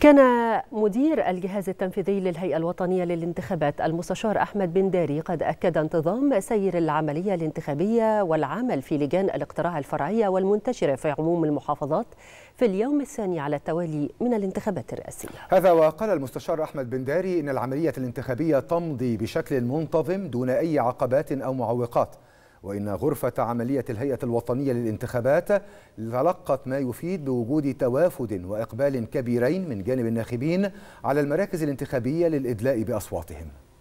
كان مدير الجهاز التنفيذي للهيئة الوطنية للانتخابات المستشار أحمد بنداري قد أكد انتظام سير العملية الانتخابية والعمل في لجان الاقتراع الفرعية والمنتشرة في عموم المحافظات في اليوم الثاني على التوالي من الانتخابات الرئاسية. هذا وقال المستشار أحمد بنداري إن العملية الانتخابية تمضي بشكل منتظم دون أي عقبات أو معوقات، وإن غرفة عملية الهيئة الوطنية للانتخابات تلقت ما يفيد بوجود توافد وإقبال كبيرين من جانب الناخبين على المراكز الانتخابية للإدلاء بأصواتهم.